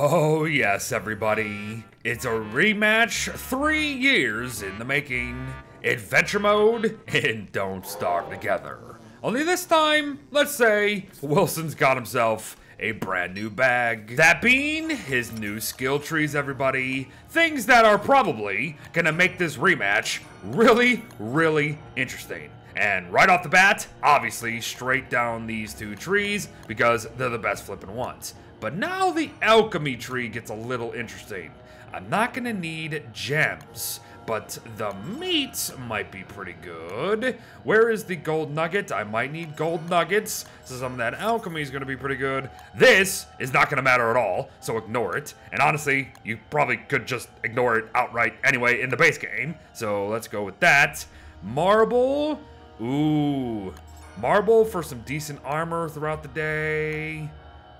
Oh yes, everybody. It's a rematch 3 years in the making. Adventure Mode and Don't Starve Together. Only this time, let's say, Wilson's got himself a brand new bag. That being his new skill trees, everybody. Things that are probably gonna make this rematch really, really interesting. And right off the bat, obviously straight down these two trees because they're the best flipping ones. But now the alchemy tree gets a little interesting. I'm not gonna need gems, but the meat might be pretty good. Where is the gold nugget? I might need gold nuggets, so some of that alchemy is gonna be pretty good. This is not gonna matter at all, so ignore it. And honestly, you probably could just ignore it outright anyway in the base game. So let's go with that. Marble, ooh. Marble for some decent armor throughout the day.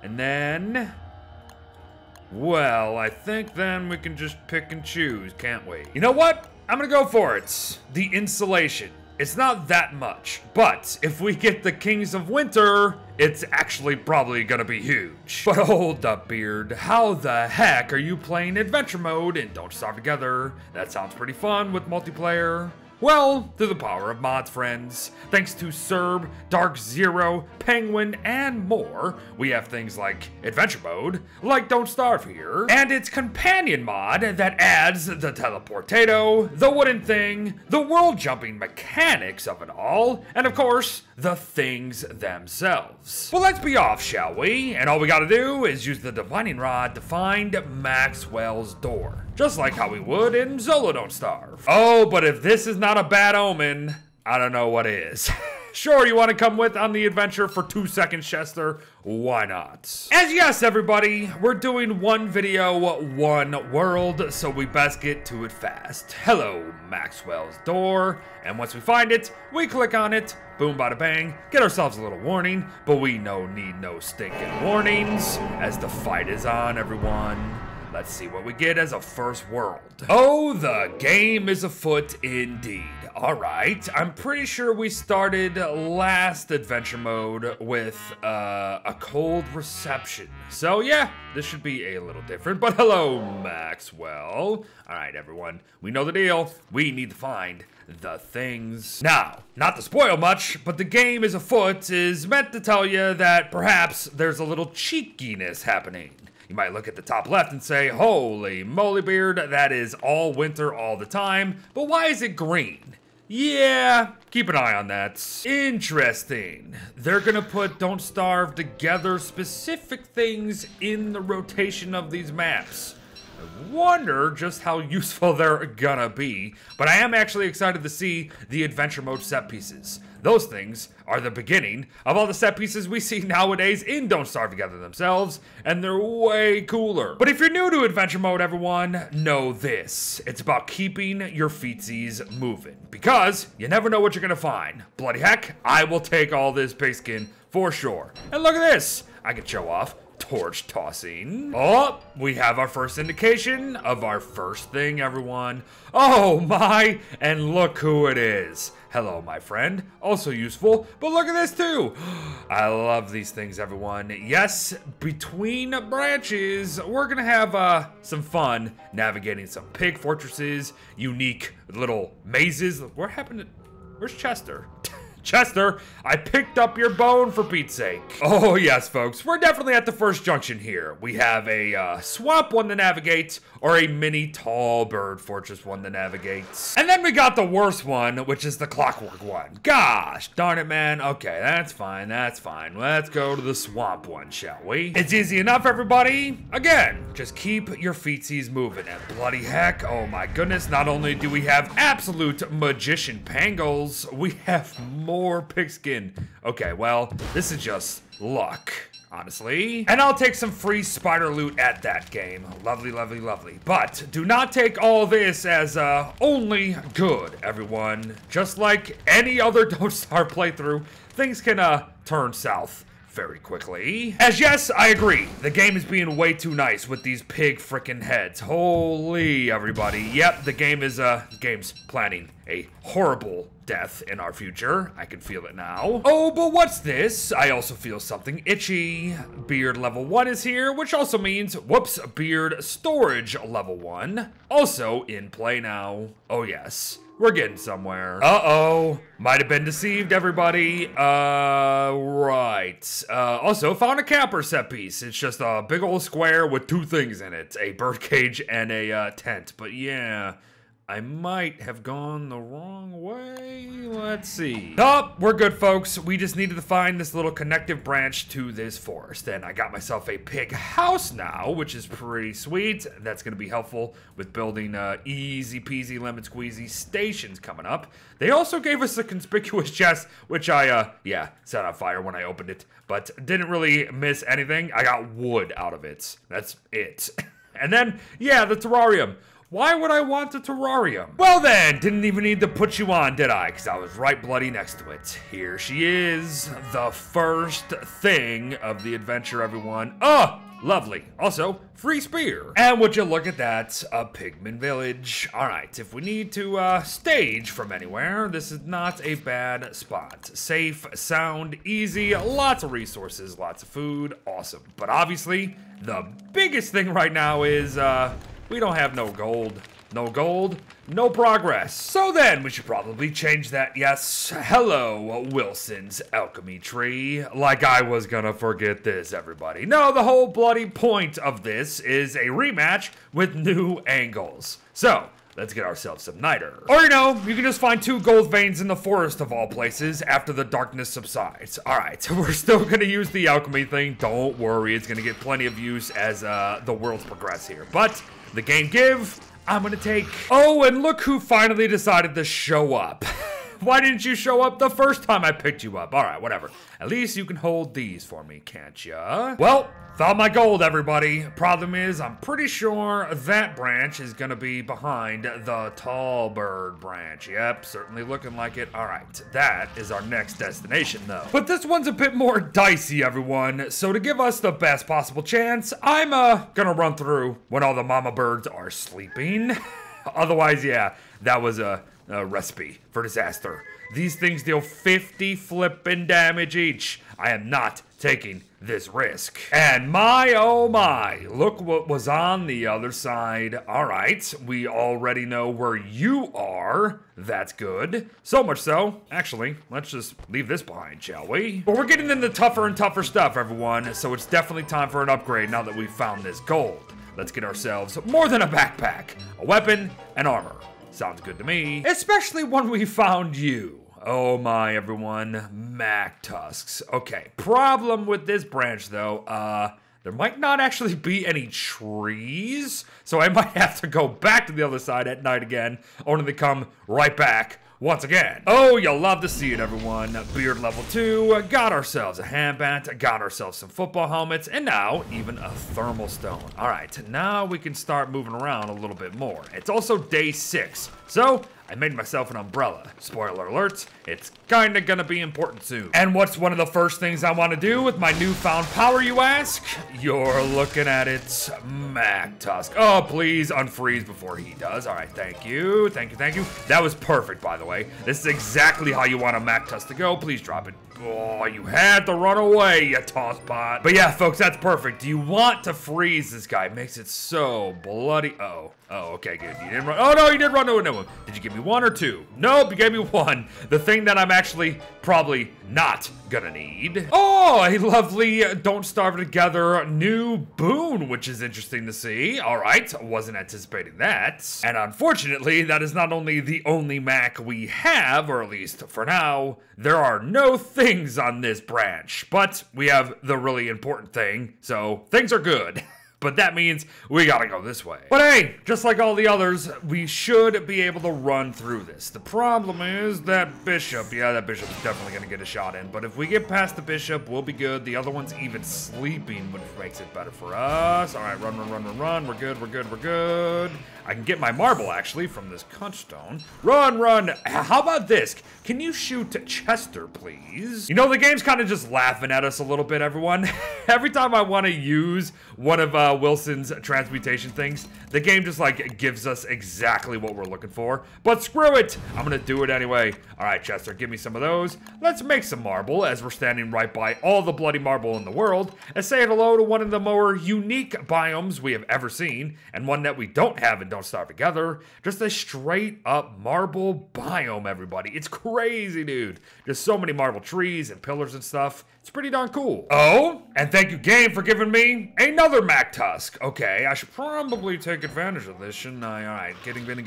And then, well, I think then we can just pick and choose, can't we? You know what? I'm gonna go for it. The insulation. It's not that much, but if we get the Kings of Winter, it's actually probably gonna be huge. But hold up, Beard. How the heck are you playing Adventure Mode and Don't Starve Together? That sounds pretty fun with multiplayer. Well, through the power of mods, friends. Thanks to CERB, Dark Zero, Penguin, and more, we have things like Adventure Mode, like Don't Starve Here, and its companion mod that adds the Teleportato, the wooden thing, the world-jumping mechanics of it all, and of course, the things themselves. Well, let's be off, shall we? And all we gotta do is use the Divining Rod to find Maxwell's door. Just like how we would in Zola Don't Starve. Oh, but if this is not a bad omen, I don't know what is. Sure, you want to come with on the adventure for 2 seconds, Chester? Why not? And yes, everybody, we're doing one video, one world, so we best get to it fast. Hello, Maxwell's door. And once we find it, we click on it, boom, bada bang, get ourselves a little warning, but we need no stinking warnings as the fight is on, everyone. Let's see what we get as a first world. Oh, the game is afoot indeed. All right, I'm pretty sure we started last Adventure Mode with a cold reception. So yeah, this should be a little different, but hello, Maxwell. All right, everyone, we know the deal. We need to find the things. Now, not to spoil much, but the game is afoot is meant to tell you that perhaps there's a little cheekiness happening. You might look at the top left and say, holy moly, Beard, that is all winter all the time, but why is it green? Yeah, keep an eye on that. Interesting. They're gonna put Don't Starve Together specific things in the rotation of these maps. I wonder just how useful they're gonna be, but I am actually excited to see the Adventure Mode set pieces. Those things are the beginning of all the set pieces we see nowadays in Don't Starve Together themselves, and they're way cooler. But if you're new to Adventure Mode, everyone, know this. It's about keeping your feetsies moving, because you never know what you're gonna find. Bloody heck, I will take all this pigskin for sure. And look at this, I can show off torch tossing. Oh, we have our first indication of our first thing, everyone. Oh my, and look who it is. Hello, my friend. Also useful, but look at this too. I love these things, everyone. Yes, between branches, we're gonna have some fun navigating some pig fortresses, unique little mazes. What happened to, where's Chester? Chester, I picked up your bone for Pete's sake. Oh yes, folks, we're definitely at the first junction here. We have a swamp one to navigate, or a mini tall bird fortress one to navigate. And then we got the worst one, which is the clockwork one. Gosh, darn it, man. Okay, that's fine, that's fine. Let's go to the swamp one, shall we? It's easy enough, everybody. Again, just keep your feetsies moving. And bloody heck, oh my goodness, not only do we have absolute magician pangles, we have more pigskin. Okay, well, this is just luck, honestly. And I'll take some free spider loot at that game. Lovely, lovely, lovely. But do not take all this as only good, everyone. Just like any other Don't Starve playthrough, things can turn south very quickly. As yes, I agree, the game is being way too nice with these pig frickin' heads. Holy, everybody. Yep, the game is game's planning a horrible death in our future. I can feel it now. Oh, but what's this? I also feel something itchy. Beard level 1 is here, which also means, whoops, beard storage level 1. Also in play now. Oh yes. We're getting somewhere. Uh-oh. Might have been deceived, everybody. Right. Also found a camper set piece. It's just a big old square with two things in it. A birdcage and a tent. But yeah, I might have gone the wrong way. Let's see. Oh, we're good, folks. We just needed to find this little connective branch to this forest. And I got myself a pig house now, which is pretty sweet. That's going to be helpful with building easy peasy lemon squeezy stations coming up. They also gave us a conspicuous chest, which I, yeah, set on fire when I opened it. But didn't really miss anything. I got wood out of it. That's it. And then, yeah, the terrarium. Why would I want a terrarium? Well then, didn't even need to put you on, did I? Because I was right bloody next to it. Here she is, the first thing of the adventure, everyone. Oh, lovely. Also, free spear. And would you look at that, a pigman village. All right, if we need to stage from anywhere, this is not a bad spot. Safe, sound, easy, lots of resources, lots of food, awesome. But obviously, the biggest thing right now is, we don't have no gold. No gold, no progress. So then, we should probably change that, yes. Hello, Wilson's alchemy tree. Like I was gonna forget this, everybody. No, the whole bloody point of this is a rematch with new angles. So, let's get ourselves some niter. Or, you know, you can just find two gold veins in the forest of all places after the darkness subsides. All right, so we're still gonna use the alchemy thing. Don't worry, it's gonna get plenty of use as the worlds progress here. But the game give, I'm gonna take. Oh, and look who finally decided to show up. Why didn't you show up the first time I picked you up? All right, whatever. At least you can hold these for me, can't ya? Well, found my gold, everybody. Problem is, I'm pretty sure that branch is gonna be behind the tall bird branch. Yep, certainly looking like it. All right, that is our next destination, though. But this one's a bit more dicey, everyone. So to give us the best possible chance, I'm gonna run through when all the mama birds are sleeping. Otherwise, yeah, that was a recipe for disaster. These things deal 50 flippin' damage each. I am not taking this risk. And my oh my, look what was on the other side. All right, we already know where you are. That's good. So much so, actually, let's just leave this behind, shall we? But we're getting into tougher and tougher stuff, everyone. So it's definitely time for an upgrade now that we've found this gold. Let's get ourselves more than a backpack, a weapon, and armor. Sounds good to me, especially when we found you. Oh my, everyone, Mac Tusks. Okay, problem with this branch though, there might not actually be any trees, so I might have to go back to the other side at night again, only to come right back once again. Oh, you'll love to see it, everyone. Beard level 2, got ourselves a handbat, got ourselves some football helmets, and now even a thermal stone. All right, now we can start moving around a little bit more. It's also day 6, so I made myself an umbrella. Spoiler alert, it's kinda gonna be important soon. And what's one of the first things I wanna do with my newfound power, you ask? You're looking at it, Mac Tusk. Oh, please unfreeze before he does. All right, thank you, thank you, thank you. That was perfect, by the way. This is exactly how you want a Mac Tusk to go. Please drop it. Oh, you had to run away, you tosspot. But yeah, folks, that's perfect. You want to freeze this guy. It makes it so bloody. Oh, oh, okay, good. You didn't run. Oh, no, you did run to a new one. Did you give me one or two? Nope, you gave me one. The thing that I'm actually probably not gonna need. Oh, a lovely Don't Starve Together new boon, which is interesting to see. All right, wasn't anticipating that. And unfortunately, that is not only the only Mac we have, or at least for now. There are no things on this branch, but we have the really important thing, so things are good. But that means we gotta go this way. But hey, just like all the others, we should be able to run through this. The problem is that bishop. Yeah, that bishop's definitely gonna get a shot in. But if we get past the bishop, we'll be good. The other one's even sleeping, which makes it better for us. All right, run, run, run, run, run. We're good, we're good, we're good. I can get my marble, actually, from this conch stone. Run, run. How about this? Can you shoot Chester, please? You know, the game's kind of just laughing at us a little bit, everyone. Every time I want to use one of Wilson's transmutation things, the game just like gives us exactly what we're looking for. But screw it, I'm gonna do it anyway. All right, Chester, give me some of those. Let's make some marble, as we're standing right by all the bloody marble in the world, and say hello to one of the more unique biomes we have ever seen, and one that we don't have and Don't Starve Together. Just a straight up marble biome, everybody. It's crazy, dude. There's so many marble trees and pillars and stuff. It's pretty darn cool. Oh, and thank you, game, for giving me another Mac Tusk. Okay, I should probably take advantage of this, shouldn't I? All right, getting. Okay,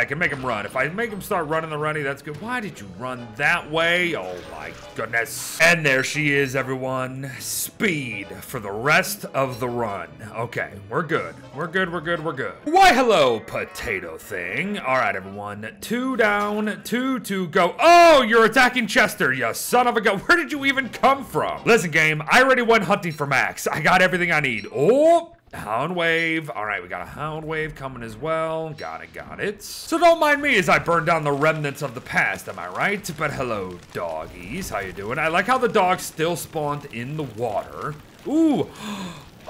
I can make him run. If I make him start running the runny, that's good. Why did you run that way? Oh my goodness. And there she is, everyone. Speed for the rest of the run. Okay, we're good. We're good, we're good, we're good. Why, hello, potato thing. All right, everyone. 2 down, 2 to go. Oh, you're attacking Chester, you son of a gun. Where did you even come from? Listen, game, I already went hunting for Max. I got everything I need. Oh, hound wave. All right, we got a hound wave coming as well. Got it, got it. So don't mind me as I burn down the remnants of the past, am I right? But hello, doggies. How you doing? I like how the dogs still spawned in the water. Ooh.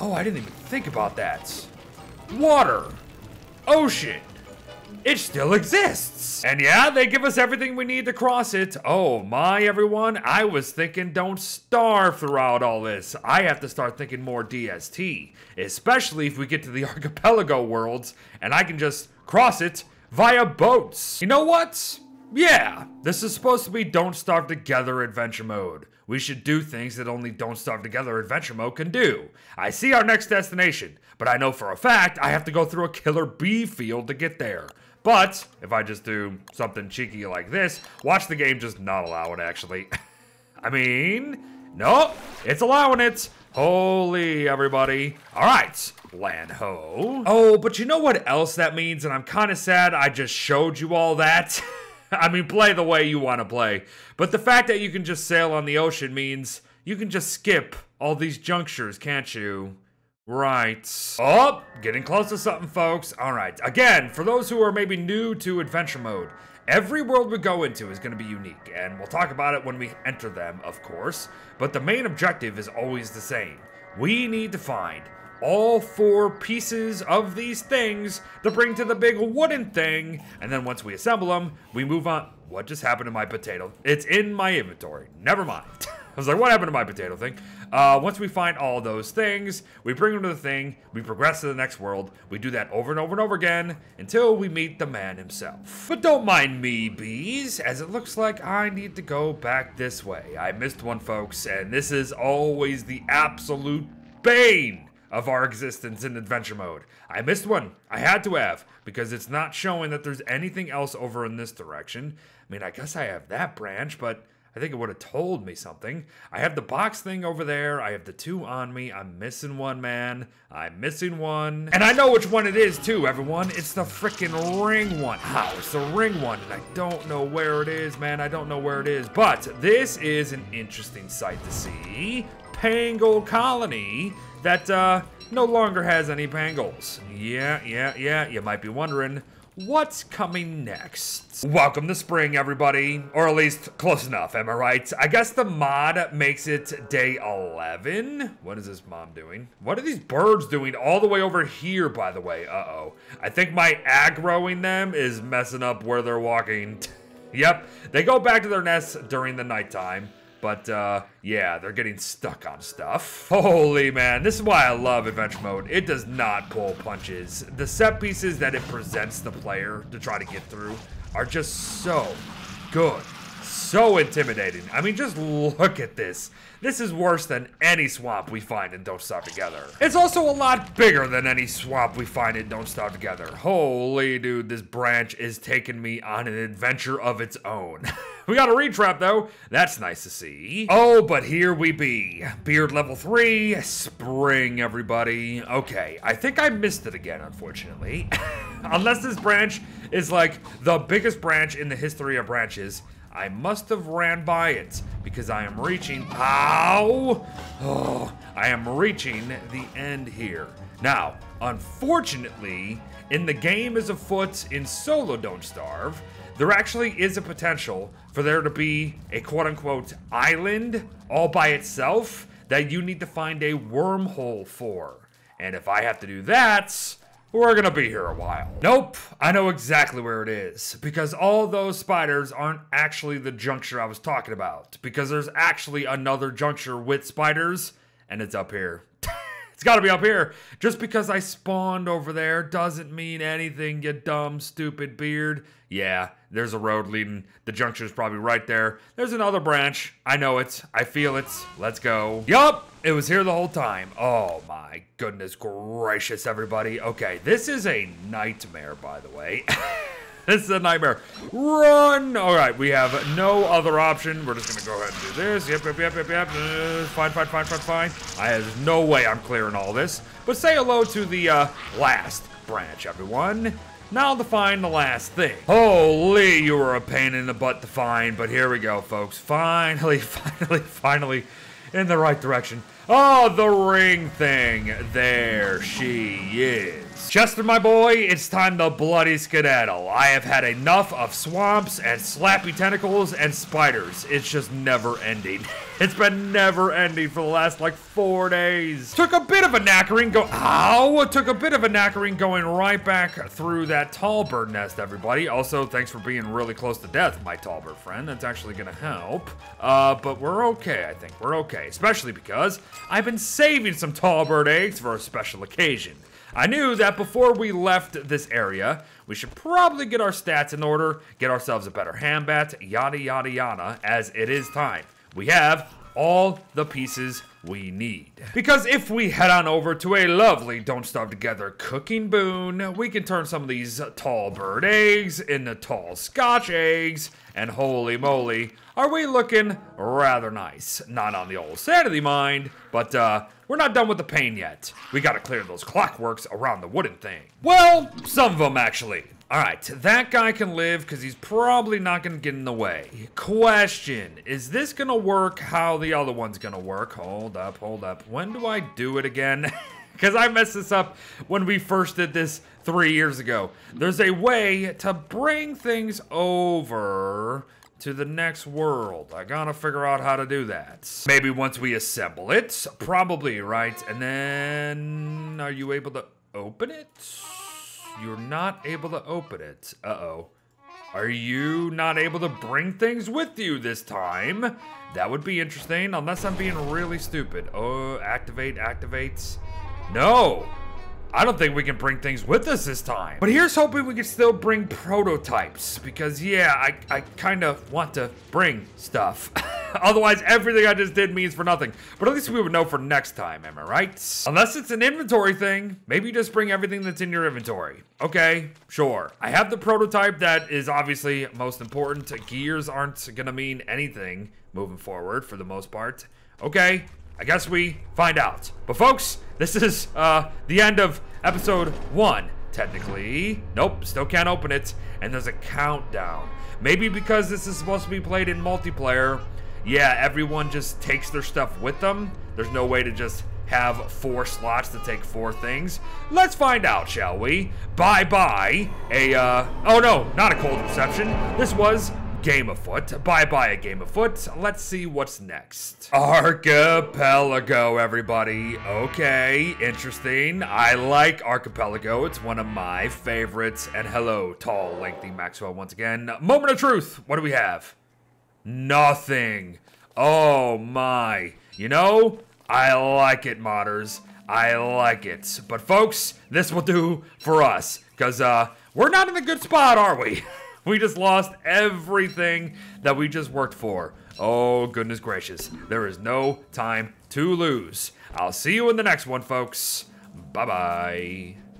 Oh, I didn't even think about that. Water. Ocean. It still exists. And yeah, they give us everything we need to cross it. Oh my, everyone. I was thinking Don't Starve throughout all this. I have to start thinking more DST, especially if we get to the Archipelago worlds and I can just cross it via boats. You know what? Yeah, this is supposed to be Don't Starve Together Adventure Mode. We should do things that only Don't Starve Together Adventure Mode can do. I see our next destination, but I know for a fact I have to go through a killer bee field to get there. But if I just do something cheeky like this, watch the game just not allow it, actually. I mean, nope, it's allowing it. Holy, everybody. All right, land ho. Oh, but you know what else that means? And I'm kind of sad I just showed you all that. I mean, play the way you want to play. But the fact that you can just sail on the ocean means you can just skip all these junctures, can't you? Right. Oh, getting close to something, folks. All right. Again, for those who are maybe new to Adventure Mode, every world we go into is going to be unique, and we'll talk about it when we enter them, of course. But the main objective is always the same. We need to find all 4 pieces of these things to bring to the big wooden thing, and then once we assemble them, we move on. What just happened to my potato? It's in my inventory. Never mind. I was like, what happened to my potato thing? Once we find all those things, we bring them to the thing, we progress to the next world. We do that over and over and over again until we meet the man himself. But don't mind me, bees, as it looks like I need to go back this way. I missed one, folks, and this is always the absolute bane of our existence in Adventure Mode. I missed one. I had to have, because it's not showing that there's anything else over in this direction. I mean, I guess I have that branch, but I think it would have told me something. I have the box thing over there. I have the 2 on me. I'm missing one, man. I'm missing one. And I know which one it is too, everyone. It's the freaking ring one. How? It's the ring one, and I don't know where it is, man. I don't know where it is, but this is an interesting sight to see. Pangle colony that no longer has any pangles. Yeah. You might be wondering what's coming next. Welcome to spring, everybody. Or at least close enough, am I right? I guess the mod makes it day 11. What is this mom doing? What are these birds doing all the way over here, by the way? Uh-oh. I think my aggroing them is messing up where they're walking. Yep, they go back to their nests during the nighttime. But, yeah, they're getting stuck on stuff. Holy, man. This is why I love Adventure Mode. It does not pull punches. The set pieces that it presents the player to try to get through are just so good. So intimidating. I mean, just look at this. This is worse than any swamp we find in Don't Starve Together. It's also a lot bigger than any swamp we find in Don't Starve Together. Holy, dude, this branch is taking me on an adventure of its own. We got a retrap, though. That's nice to see. Oh, but here we be. Beard level 3, spring, everybody. Okay, I think I missed it again, unfortunately. Unless this branch is like the biggest branch in the history of branches. I must have ran by it because I am reaching, ow! Oh, I am reaching the end here. Now, unfortunately, in the game is afoot in solo Don't Starve, there actually is a potential for there to be a quote unquote island all by itself that you need to find a wormhole for. And if I have to do that, we're gonna be here a while. Nope, I know exactly where it is, because all those spiders aren't actually the juncture I was talking about, because there's actually another juncture with spiders, and it's up here. It's gotta be up here. Just because I spawned over there doesn't mean anything, you dumb, stupid beard. Yeah, there's a road leading. The juncture's probably right there. There's another branch. I know it. I feel it. Let's go. Yup, it was here the whole time. Oh my goodness gracious, everybody. Okay, this is a nightmare, by the way. This is a nightmare. Run! All right, we have no other option. We're just gonna go ahead and do this. Yep, yep, yep, yep, yep. Fine, fine, fine, fine, fine. There's no way I'm clearing all this. But say hello to the last branch, everyone. Now to find the last thing. Holy, you were a pain in the butt to find, but here we go, folks. Finally, finally, finally in the right direction. Oh, the ring thing. There she is. Chester, my boy, it's time to bloody skedaddle. I have had enough of swamps and slappy tentacles and spiders. It's just never ending. It's been never ending for the last like 4 days. Took a bit of a knackering going right back through that tall bird nest, everybody. Also, thanks for being really close to death, my tall bird friend. That's actually gonna help. But we're okay, I think. We're okay, especially because I've been saving some tall bird eggs for a special occasion. I knew that before we left this area, we should probably get our stats in order, get ourselves a better handbat, yada, yada, yada, as it is time. We have all the pieces we need. Because if we head on over to a lovely Don't Starve Together cooking boon, we can turn some of these tall bird eggs into tall Scotch eggs, and holy moly, are we looking rather nice. Not on the old sanity mind, but we're not done with the pain yet. We gotta clear those clockworks around the wooden thing. Well, some of them actually. All right, that guy can live because he's probably not gonna get in the way. Question, is this gonna work how the other one's gonna work? Hold up, hold up. When do I do it again? Because I messed this up when we first did this 3 years ago. There's a way to bring things over to the next world. I gotta figure out how to do that. Maybe once we assemble it, probably, right? And then, are you able to open it? You're not able to open it. Uh-oh. Are you not able to bring things with you this time? That would be interesting, unless I'm being really stupid. Oh, activate, activates. No, I don't think we can bring things with us this time. But here's hoping we can still bring prototypes, because yeah, I kind of want to bring stuff. Otherwise, everything I just did means for nothing. But at least we would know for next time, am I right? Unless it's an inventory thing, maybe you just bring everything that's in your inventory. Okay, sure. I have the prototype that is obviously most important. Gears aren't gonna mean anything moving forward for the most part. Okay. I guess we find out. But folks, this is the end of episode 1, technically. Nope, still can't open it. And there's a countdown. Maybe because this is supposed to be played in multiplayer, yeah, everyone just takes their stuff with them. There's no way to just have 4 slots to take 4 things. Let's find out, shall we? Bye-bye. Oh no, not a cold reception. This was Game Afoot. Bye-bye, A Game Afoot. Let's see what's next. Archipelago, everybody. Okay, interesting. I like Archipelago. It's one of my favorites. And hello, tall, lengthy Maxwell once again. Moment of truth. What do we have? Nothing. Oh, my. You know, I like it, modders. I like it. But, folks, this will do for us. Because we're not in a good spot, are we? We just lost everything that we just worked for. Oh, goodness gracious. There is no time to lose. I'll see you in the next one, folks. Bye-bye.